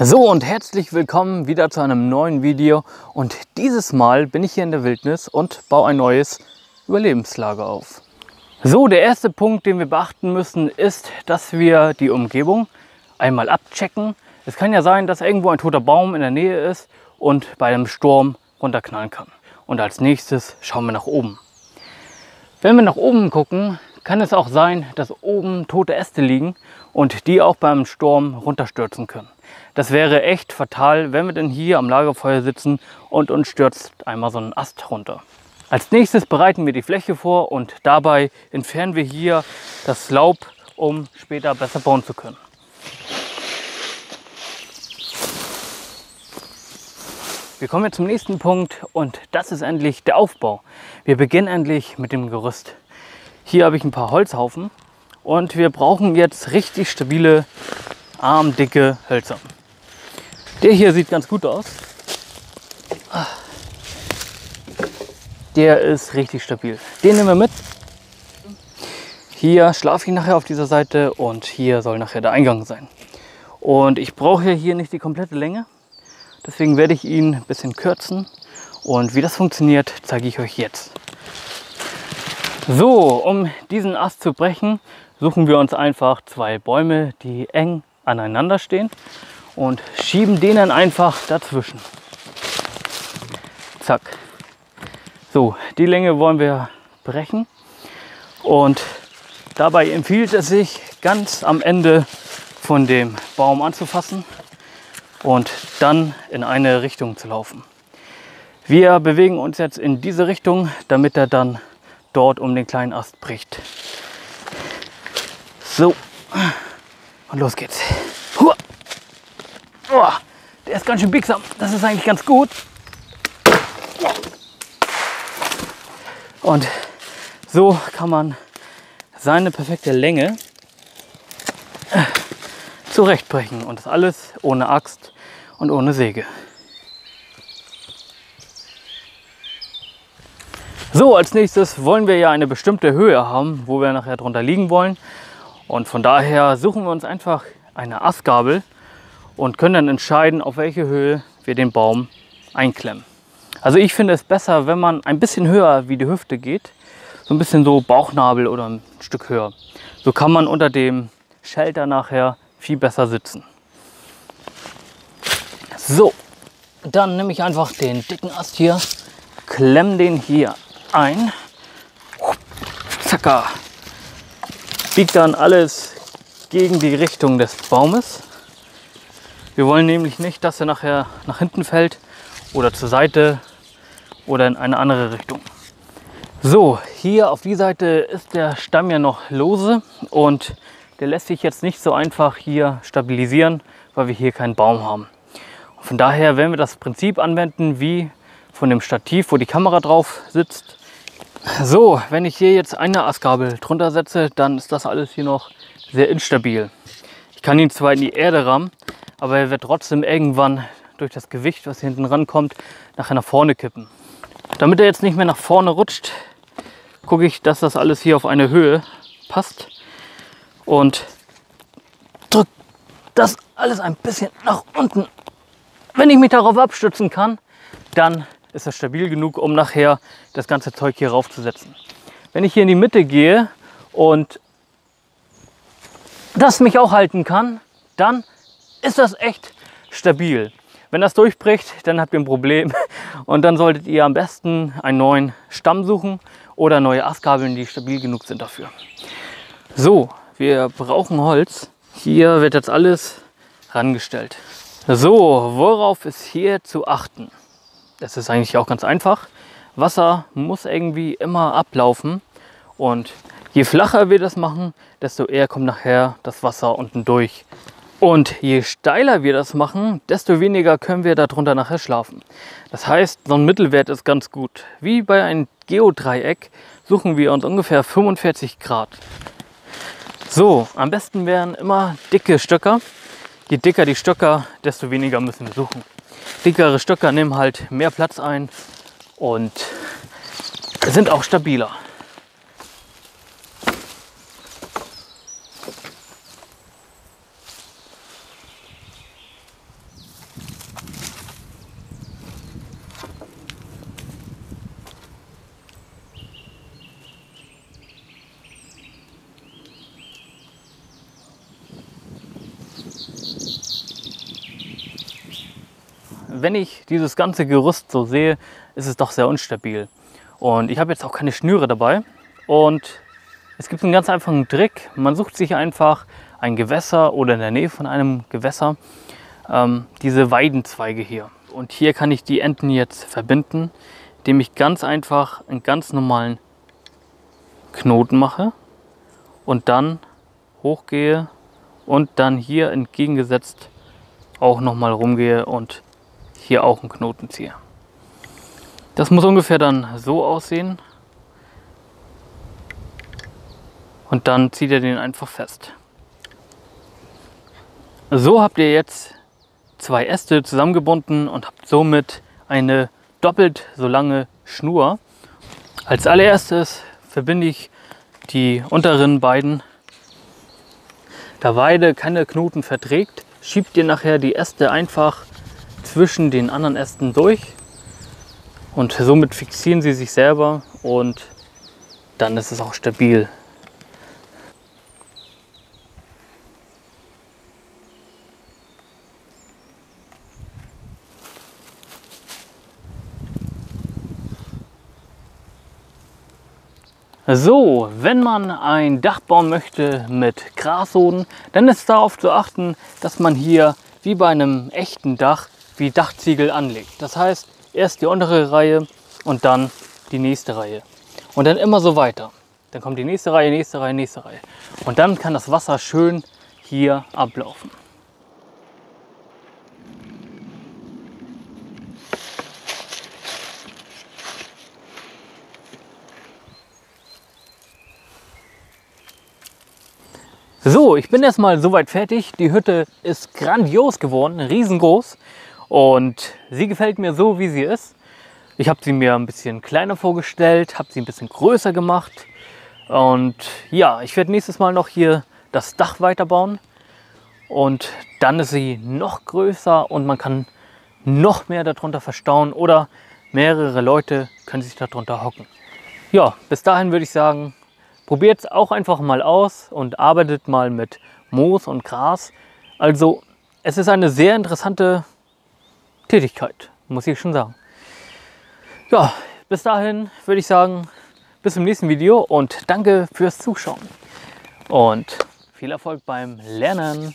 So, und herzlich willkommen wieder zu einem neuen Video, und dieses Mal bin ich hier in der Wildnis und baue ein neues Überlebenslager auf. So, der erste Punkt, den wir beachten müssen, ist, dass wir die Umgebung einmal abchecken. Es kann ja sein, dass irgendwo ein toter Baum in der Nähe ist und bei einem Sturm runterknallen kann. Und als nächstes schauen wir nach oben. Wenn wir nach oben gucken, kann es auch sein, dass oben tote Äste liegen und die auch beim Sturm runterstürzen können. Das wäre echt fatal, wenn wir denn hier am Lagerfeuer sitzen und uns stürzt einmal so ein Ast runter. Als nächstes bereiten wir die Fläche vor, und dabei entfernen wir hier das Laub, um später besser bauen zu können. Wir kommen jetzt zum nächsten Punkt, und das ist endlich der Aufbau. Wir beginnen endlich mit dem Gerüst. Hier habe ich ein paar Holzhaufen, und wir brauchen jetzt richtig stabile, armdicke Hölzer. Der hier sieht ganz gut aus. Der ist richtig stabil. Den nehmen wir mit. Hier schlafe ich nachher auf dieser Seite, und hier soll nachher der Eingang sein. Und ich brauche ja hier nicht die komplette Länge, deswegen werde ich ihn ein bisschen kürzen. Und wie das funktioniert, zeige ich euch jetzt. So, um diesen Ast zu brechen, suchen wir uns einfach zwei Bäume, die eng aneinander stehen, und schieben denen einfach dazwischen. Zack. So, die Länge wollen wir brechen, und dabei empfiehlt es sich, ganz am Ende von dem Baum anzufassen und dann in eine Richtung zu laufen. Wir bewegen uns jetzt in diese Richtung, damit er dann dort um den kleinen Ast bricht. So, und los geht's. Hua. Oh, der ist ganz schön biegsam. Das ist eigentlich ganz gut. Und so kann man seine perfekte Länge zurechtbrechen. Und das alles ohne Axt und ohne Säge. So, als nächstes wollen wir ja eine bestimmte Höhe haben, wo wir nachher drunter liegen wollen. Und von daher suchen wir uns einfach eine Astgabel und können dann entscheiden, auf welche Höhe wir den Baum einklemmen. Also ich finde es besser, wenn man ein bisschen höher wie die Hüfte geht. So ein bisschen so Bauchnabel oder ein Stück höher. So kann man unter dem Shelter nachher viel besser sitzen. So, dann nehme ich einfach den dicken Ast hier, klemme den hier ein, zacker, biegt dann alles gegen die Richtung des Baumes. Wir wollen nämlich nicht, dass er nachher nach hinten fällt oder zur Seite oder in eine andere Richtung. So, hier auf die Seite ist der Stamm ja noch lose, und der lässt sich jetzt nicht so einfach hier stabilisieren, weil wir hier keinen Baum haben. Und von daher werden wir das Prinzip anwenden wie von dem Stativ, wo die Kamera drauf sitzt. So, wenn ich hier jetzt eine Astgabel drunter setze, dann ist das alles hier noch sehr instabil. Ich kann ihn zwar in die Erde rammen, aber er wird trotzdem irgendwann durch das Gewicht, was hier hinten rankommt, nachher nach vorne kippen. Damit er jetzt nicht mehr nach vorne rutscht, gucke ich, dass das alles hier auf eine Höhe passt, und drücke das alles ein bisschen nach unten. Wenn ich mich darauf abstützen kann, dann ist das stabil genug, um nachher das ganze Zeug hier raufzusetzen. Wenn ich hier in die Mitte gehe und das mich auch halten kann, dann ist das echt stabil. Wenn das durchbricht, dann habt ihr ein Problem, und dann solltet ihr am besten einen neuen Stamm suchen oder neue Astgabeln, die stabil genug sind dafür. So, wir brauchen Holz. Hier wird jetzt alles rangestellt. So, worauf ist hier zu achten? Das ist eigentlich auch ganz einfach. Wasser muss irgendwie immer ablaufen, und je flacher wir das machen, desto eher kommt nachher das Wasser unten durch. Und je steiler wir das machen, desto weniger können wir darunter nachher schlafen. Das heißt, so ein Mittelwert ist ganz gut. Wie bei einem Geodreieck suchen wir uns ungefähr 45 Grad. So, am besten wären immer dicke Stöcker. Je dicker die Stöcker, desto weniger müssen wir suchen. Dickere Stöcker nehmen halt mehr Platz ein und sind auch stabiler. wenn ich dieses ganze Gerüst so sehe, ist es doch sehr unstabil. Und ich habe jetzt auch keine Schnüre dabei. Und es gibt einen ganz einfachen Trick. Man sucht sich einfach ein Gewässer oder in der Nähe von einem Gewässer diese Weidenzweige hier. Und hier kann ich die Enden jetzt verbinden, indem ich ganz einfach einen ganz normalen Knoten mache und dann hochgehe und dann hier entgegengesetzt auch nochmal rumgehe und hier auch einen Knoten ziehe. Das muss ungefähr dann so aussehen. Und dann zieht ihr den einfach fest. So habt ihr jetzt zwei Äste zusammengebunden und habt somit eine doppelt so lange Schnur. Als allererstes verbinde ich die unteren beiden. Da beide keine Knoten verträgt, schiebt ihr nachher die Äste einfach zwischen den anderen Ästen durch und somit fixieren sie sich selber und dann ist es auch stabil. So, wenn man einen Dach bauen möchte mit Grasboden, dann ist darauf zu achten, dass man hier wie bei einem echten Dach wie Dachziegel anlegt. Das heißt, erst die untere Reihe und dann die nächste Reihe. Und dann immer so weiter. Dann kommt die nächste Reihe, nächste Reihe, nächste Reihe. Und dann kann das Wasser schön hier ablaufen. So, ich bin erstmal soweit fertig. Die Hütte ist grandios geworden, riesengroß. Und sie gefällt mir so, wie sie ist. Ich habe sie mir ein bisschen kleiner vorgestellt, habe sie ein bisschen größer gemacht. Und ja, ich werde nächstes Mal noch hier das Dach weiterbauen. Und dann ist sie noch größer und man kann noch mehr darunter verstauen oder mehrere Leute können sich darunter hocken. Ja, bis dahin würde ich sagen, probiert es auch einfach mal aus und arbeitet mal mit Moos und Gras. Also es ist eine sehr interessante Tätigkeit, muss ich schon sagen. Ja, bis dahin würde ich sagen, bis zum nächsten Video und danke fürs Zuschauen. Und viel Erfolg beim Lernen.